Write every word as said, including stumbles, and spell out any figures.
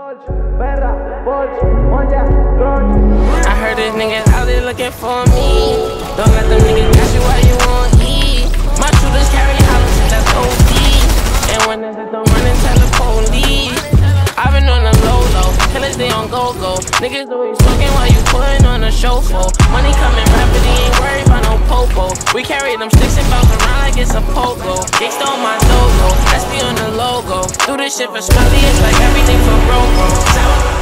I heard this niggas out there looking for me. Don't let them niggas catch you while you won't eat. My shooters carry hollow shit that's O D. And when there's a running, tell the police. I've been on the low low, killers they on go go. Niggas always talking while you putting on a show for. Money coming rapidly, ain't worried about no popo. We carry them sticks and bounce around like it's a pogo. They stole my logo, that's me on the logo. Do this shit for smelly, it's like everything for bro bro.